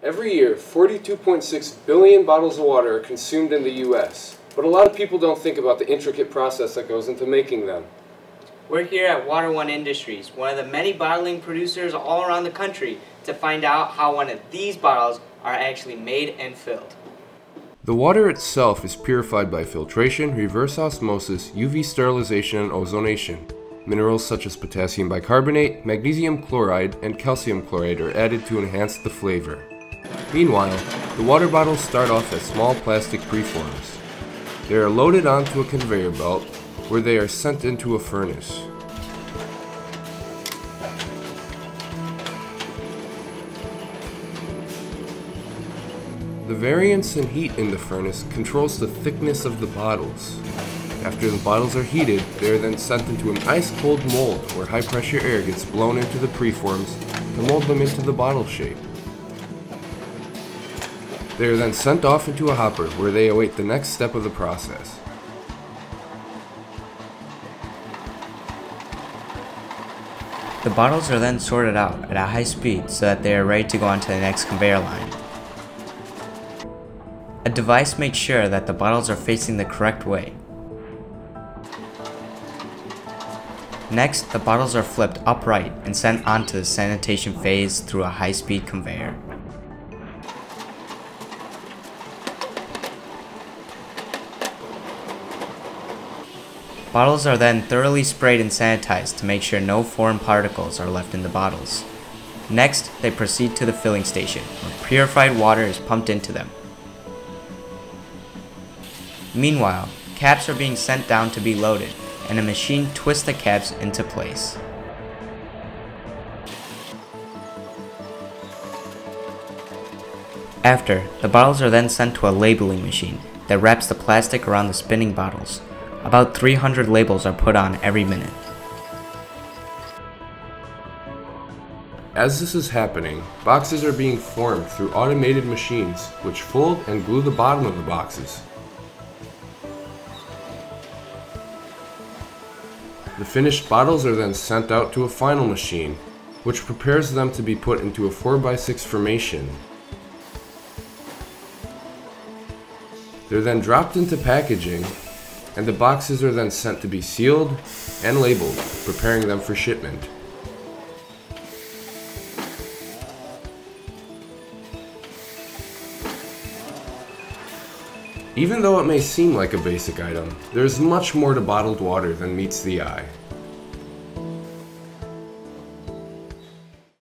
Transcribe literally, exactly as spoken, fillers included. Every year, forty-two point six billion bottles of water are consumed in the U S, but a lot of people don't think about the intricate process that goes into making them. We're here at Water One Industries, one of the many bottling producers all around the country, to find out how one of these bottles are actually made and filled. The water itself is purified by filtration, reverse osmosis, U V sterilization, and ozonation. Minerals such as potassium bicarbonate, magnesium chloride, and calcium chloride are added to enhance the flavor. Meanwhile, the water bottles start off as small plastic preforms. They are loaded onto a conveyor belt, where they are sent into a furnace. The variance in heat in the furnace controls the thickness of the bottles. After the bottles are heated, they are then sent into an ice-cold mold where high-pressure air gets blown into the preforms to mold them into the bottle shape. They are then sent off into a hopper where they await the next step of the process. The bottles are then sorted out at a high speed so that they are ready to go onto the next conveyor line. A device makes sure that the bottles are facing the correct way. Next, the bottles are flipped upright and sent onto the sanitation phase through a high-speed conveyor. Bottles are then thoroughly sprayed and sanitized to make sure no foreign particles are left in the bottles. Next, they proceed to the filling station, where purified water is pumped into them. Meanwhile, caps are being sent down to be loaded, and a machine twists the caps into place. After, the bottles are then sent to a labeling machine that wraps the plastic around the spinning bottles. About three hundred labels are put on every minute. As this is happening, boxes are being formed through automated machines which fold and glue the bottom of the boxes. The finished bottles are then sent out to a final machine, which prepares them to be put into a four by six formation. They're then dropped into packaging, and the boxes are then sent to be sealed and labeled, preparing them for shipment. Even though it may seem like a basic item, there is much more to bottled water than meets the eye.